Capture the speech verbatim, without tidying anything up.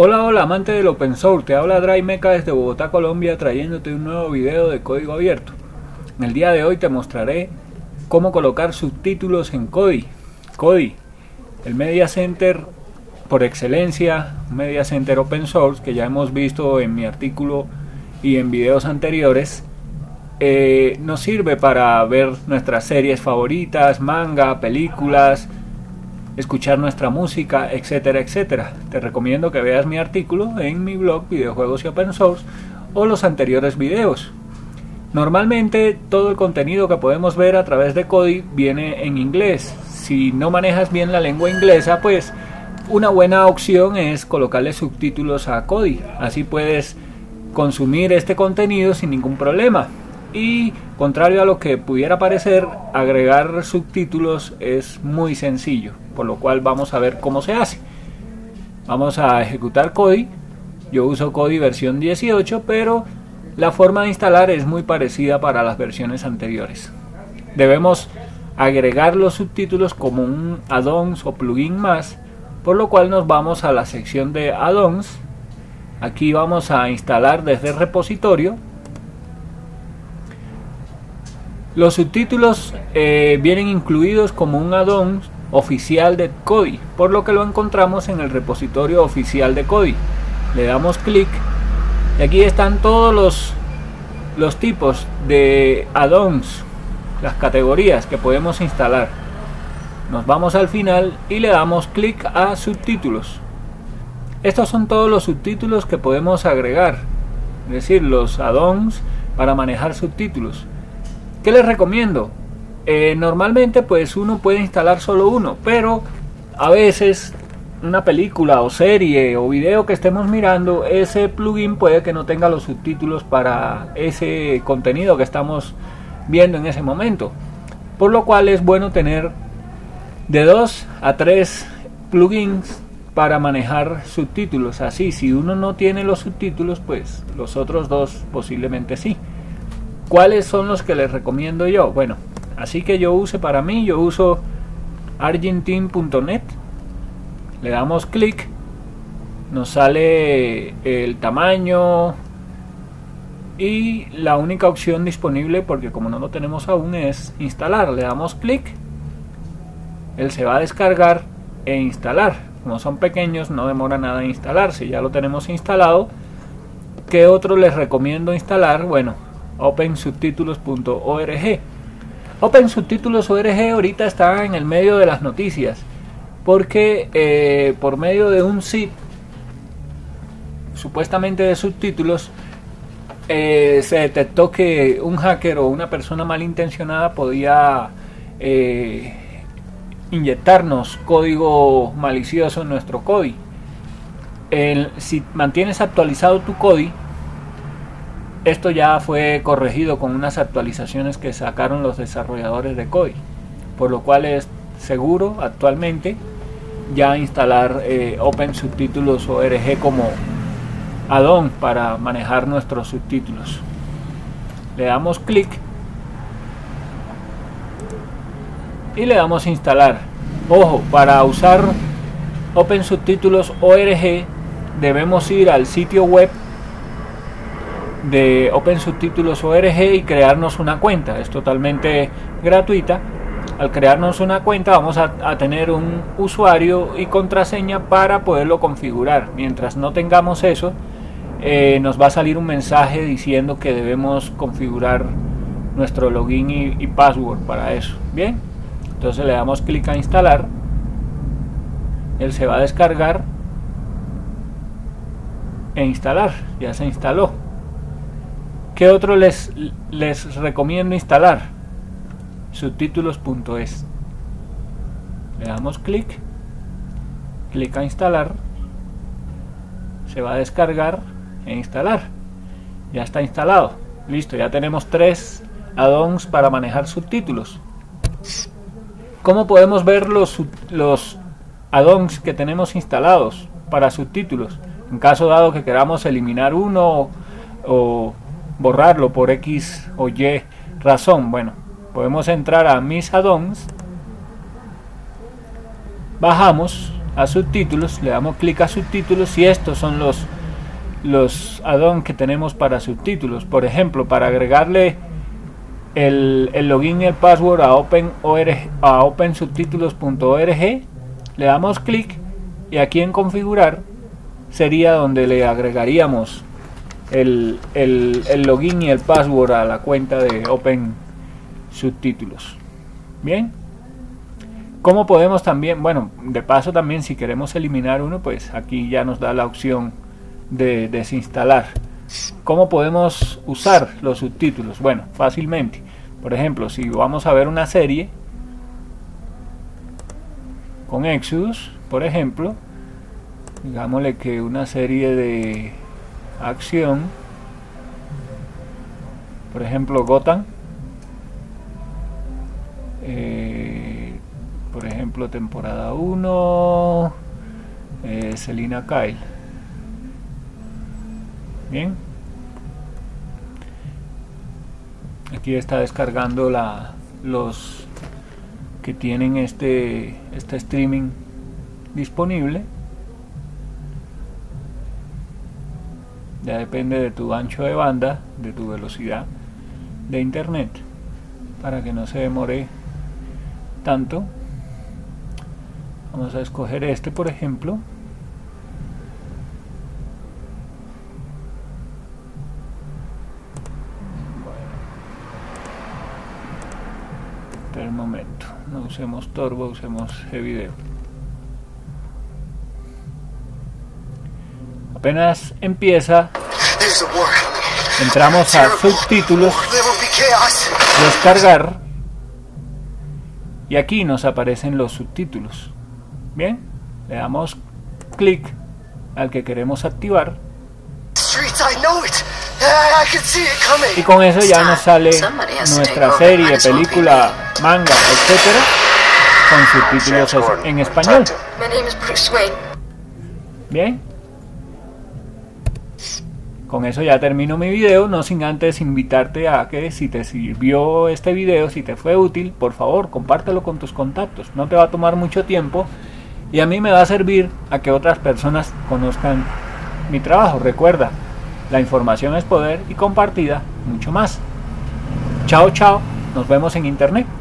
Hola, hola amante del Open Source, te habla DriveMeca desde Bogotá, Colombia, trayéndote un nuevo video de código abierto. En el día de hoy te mostraré cómo colocar subtítulos en Kodi. Kodi, el Media Center por excelencia, Media Center Open Source, que ya hemos visto en mi artículo y en videos anteriores, eh, nos sirve para ver nuestras series favoritas, manga, películas, escuchar nuestra música, etcétera, etcétera. Te recomiendo que veas mi artículo en mi blog Videojuegos y Open Source o los anteriores videos. Normalmente todo el contenido que podemos ver a través de Kodi viene en inglés. Si no manejas bien la lengua inglesa, pues una buena opción es colocarle subtítulos a Kodi. Así puedes consumir este contenido sin ningún problema. Y contrario a lo que pudiera parecer, agregar subtítulos es muy sencillo, por lo cual vamos a ver cómo se hace. Vamos a ejecutar Kodi. Yo uso Kodi versión dieciocho, pero la forma de instalar es muy parecida para las versiones anteriores. Debemos agregar los subtítulos como un add-ons o plugin más, por lo cual nos vamos a la sección de add-ons. Aquí vamos a instalar desde el repositorio. Los subtítulos eh, vienen incluidos como un add-on oficial de Kodi, por lo que lo encontramos en el repositorio oficial de Kodi. Le damos clic y aquí están todos los, los tipos de add-ons, las categorías que podemos instalar. Nos vamos al final y le damos clic a subtítulos. Estos son todos los subtítulos que podemos agregar, es decir, los add-ons para manejar subtítulos. ¿Qué les recomiendo? Eh, normalmente pues uno puede instalar solo uno, pero a veces una película o serie o video que estemos mirando, ese plugin puede que no tenga los subtítulos para ese contenido que estamos viendo en ese momento, por lo cual es bueno tener de dos a tres plugins para manejar subtítulos. Así, si uno no tiene los subtítulos, pues los otros dos posiblemente sí. ¿Cuáles son los que les recomiendo yo? Bueno, así que yo use para mí, yo uso argentine punto net. Le damos clic, nos sale el tamaño y la única opción disponible, porque como no lo tenemos aún, es instalar. Le damos clic, él se va a descargar e instalar. Como son pequeños, no demora nada en instalarse, ya lo tenemos instalado. ¿Qué otro les recomiendo instalar? Bueno, Open Subtítulos punto org. Open Subtítulos punto org ahorita está en el medio de las noticias, porque eh, por medio de un zip supuestamente de subtítulos eh, se detectó que un hacker o una persona malintencionada podía eh, inyectarnos código malicioso en nuestro Kodi. El, si mantienes actualizado tu Kodi, esto ya fue corregido con unas actualizaciones que sacaron los desarrolladores de Kodi, por lo cual es seguro actualmente ya instalar eh, Open Subtítulos punto org como add-on para manejar nuestros subtítulos. Le damos clic y le damos instalar. Ojo, para usar Open Subtítulos punto org debemos ir al sitio web de Open Subtítulos punto org y crearnos una cuenta. Es totalmente gratuita. Al crearnos una cuenta vamos a, a tener un usuario y contraseña para poderlo configurar. Mientras no tengamos eso, eh, nos va a salir un mensaje diciendo que debemos configurar nuestro login y, y password para eso. Bien, entonces le damos clic a instalar, él se va a descargar e instalar. Ya se instaló. ¿Qué otro les, les recomiendo instalar? Subtítulos punto es. Le damos clic, clic a instalar, se va a descargar e instalar. Ya está instalado. Listo, ya tenemos tres add-ons para manejar subtítulos. ¿Cómo podemos ver los, los add-ons que tenemos instalados para subtítulos? En caso dado que queramos eliminar uno o borrarlo por X o Y razón, bueno, podemos entrar a mis add-ons, bajamos a subtítulos, le damos clic a subtítulos y estos son los, los add-ons que tenemos para subtítulos. Por ejemplo, para agregarle el, el login y el password a Open Subtítulos punto org, le damos clic y aquí en configurar sería donde le agregaríamos el, el, el login y el password a la cuenta de Open Subtítulos. Bien, ¿cómo podemos también? Bueno, de paso también si queremos eliminar uno, pues aquí ya nos da la opción de desinstalar. ¿Cómo podemos usar los subtítulos? Bueno, fácilmente. Por ejemplo, si vamos a ver una serie con Exodus, por ejemplo, digámosle que una serie de acción, por ejemplo Gotham, eh, por ejemplo temporada uno, eh, Selina Kyle. Bien, aquí está descargando la, los que tienen este, este streaming disponible. Ya depende de tu ancho de banda, de tu velocidad de internet, para que no se demore tanto. Vamos a escoger este, por ejemplo. Espera un momento, no usemos Turbo, usemos G-Video. Apenas empieza, entramos a subtítulos, descargar, y aquí nos aparecen los subtítulos. Bien, le damos clic al que queremos activar y con eso ya nos sale nuestra serie, película, manga, etcétera, con subtítulos en español. Bien, con eso ya termino mi video, no sin antes invitarte a que si te sirvió este video, si te fue útil, por favor compártelo con tus contactos. No te va a tomar mucho tiempo y a mí me va a servir a que otras personas conozcan mi trabajo. Recuerda, la información es poder y compartida mucho más. Chao, chao, nos vemos en internet.